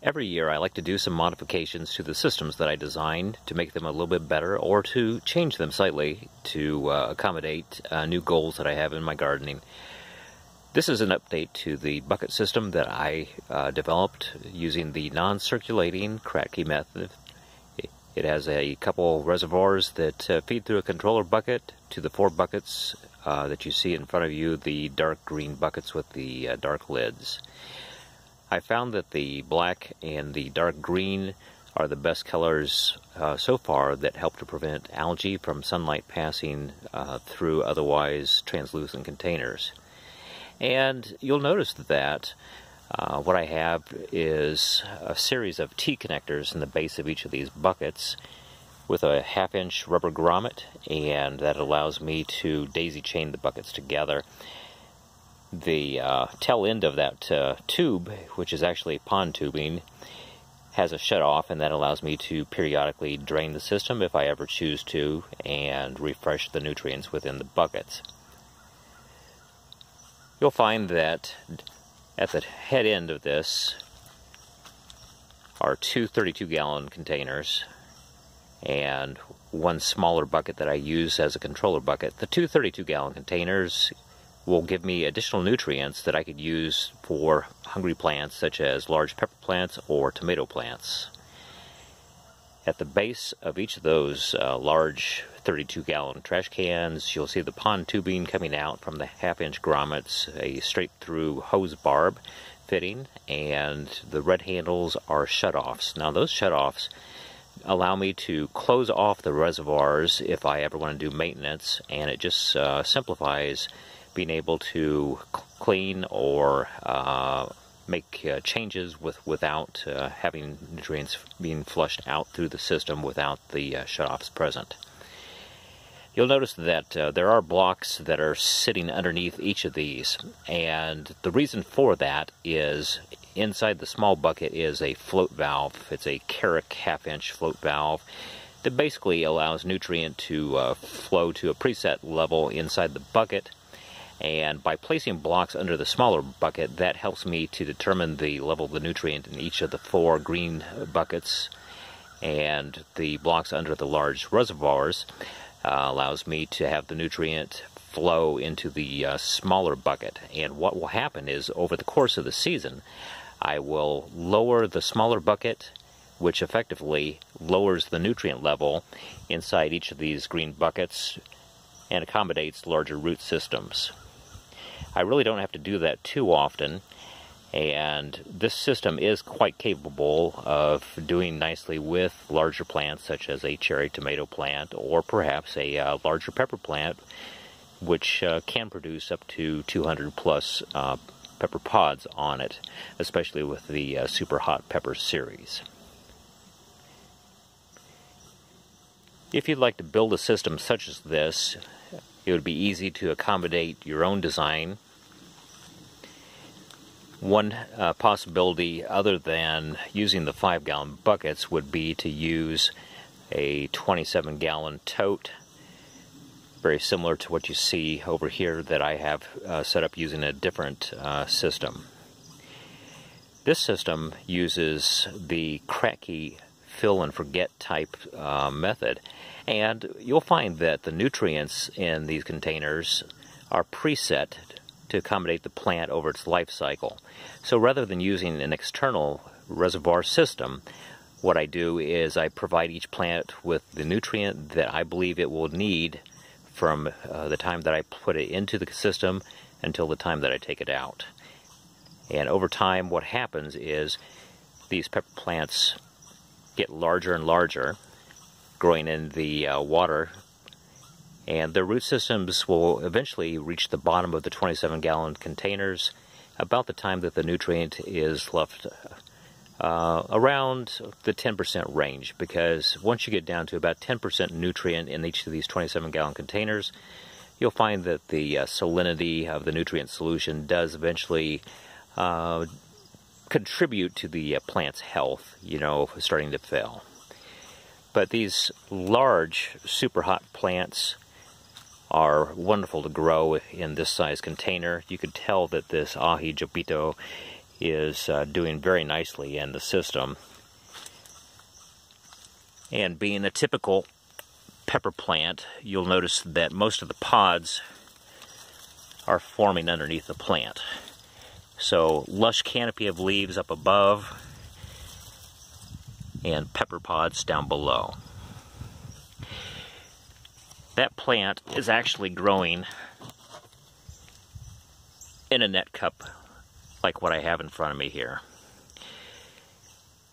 Every year I like to do some modifications to the systems that I design to make them a little bit better or to change them slightly to accommodate new goals that I have in my gardening. This is an update to the bucket system that I developed using the non-circulating Kratky method. It has a couple reservoirs that feed through a controller bucket to the four buckets that you see in front of you, the dark green buckets with the dark lids. I found that the black and the dark green are the best colors so far that help to prevent algae from sunlight passing through otherwise translucent containers. And you'll notice that what I have is a series of T-connectors in the base of each of these buckets with a half-inch rubber grommet, and that allows me to daisy chain the buckets together. The tail end of that tube, which is actually pond tubing, has a shut-off, and that allows me to periodically drain the system if I ever choose to and refresh the nutrients within the buckets. You'll find that at the head end of this are two 32-gallon containers and one smaller bucket that I use as a controller bucket. The two 32-gallon containers will give me additional nutrients that I could use for hungry plants such as large pepper plants or tomato plants. At the base of each of those large 32-gallon trash cans, you'll see the pond tubing coming out from the half-inch grommets, a straight-through hose barb fitting, and the red handles are shutoffs. Now those shutoffs allow me to close off the reservoirs if I ever want to do maintenance, and it just simplifies being able to clean or make changes without having nutrients being flushed out through the system without the shutoffs present. You'll notice that there are blocks that are sitting underneath each of these, and the reason for that is inside the small bucket is a float valve. It's a Kerick half-inch float valve that basically allows nutrient to flow to a preset level inside the bucket. And by placing blocks under the smaller bucket, that helps me to determine the level of the nutrient in each of the four green buckets, and the blocks under the large reservoirs allows me to have the nutrient flow into the smaller bucket. And what will happen is, over the course of the season, I will lower the smaller bucket, which effectively lowers the nutrient level inside each of these green buckets and accommodates larger root systems. I really don't have to do that too often, and this system is quite capable of doing nicely with larger plants such as a cherry tomato plant or perhaps a larger pepper plant, which can produce up to 200 plus pepper pods on it, especially with the super hot pepper series. If you'd like to build a system such as this, it would be easy to accommodate your own design. One possibility other than using the 5-gallon buckets would be to use a 27-gallon tote, very similar to what you see over here that I have set up using a different system. This system uses the Kratky fill and forget type method, and you'll find that the nutrients in these containers are preset to accommodate the plant over its life cycle. So rather than using an external reservoir system, what I do is I provide each plant with the nutrient that I believe it will need from the time that I put it into the system until the time that I take it out. And over time what happens is these pepper plants get larger and larger, growing in the water, and their root systems will eventually reach the bottom of the 27-gallon containers about the time that the nutrient is left around the 10% range, because once you get down to about 10% nutrient in each of these 27-gallon containers, you'll find that the salinity of the nutrient solution does eventually contribute to the plant's health, you know, starting to fail. But these large super hot plants are wonderful to grow in this size container. You can tell that this Aji Jopito is doing very nicely in the system and being a typical pepper plant, you'll notice that most of the pods are forming underneath the plant. So lush canopy of leaves up above and pepper pods down below. That plant is actually growing in a net cup like what I have in front of me here.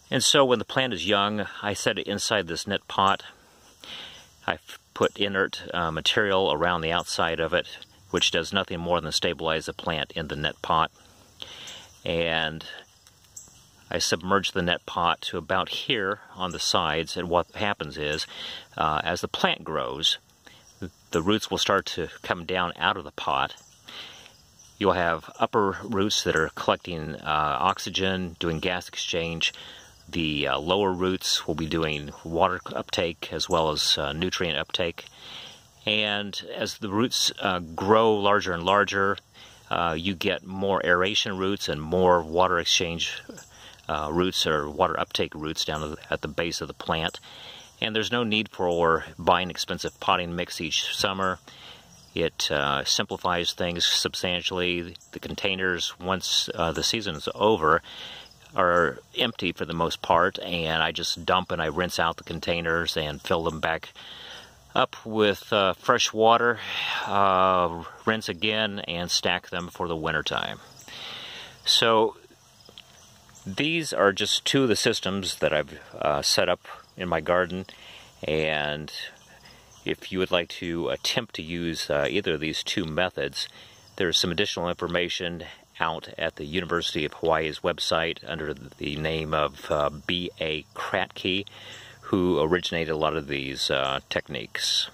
And so when the plant is young, I set it inside this net pot. I've put inert material around the outside of it, which does nothing more than stabilize the plant in the net pot. And I submerge the net pot to about here on the sides, and what happens is, as the plant grows, the roots will start to come down out of the pot. You'll have upper roots that are collecting oxygen, doing gas exchange. The lower roots will be doing water uptake as well as nutrient uptake. And as the roots grow larger and larger, you get more aeration roots and more water exchange roots or water uptake roots down at the base of the plant. And there's no need for buying expensive potting mix each summer. It simplifies things substantially. The containers, once the season is over, are empty for the most part, and I just dump and I rinse out the containers and fill them back up with fresh water, rinse again, and stack them for the winter time. So these are just two of the systems that I've set up in my garden, and if you would like to attempt to use either of these two methods, there's some additional information out at the University of Hawaii's website under the name of B.A. Kratky, who originated a lot of these techniques.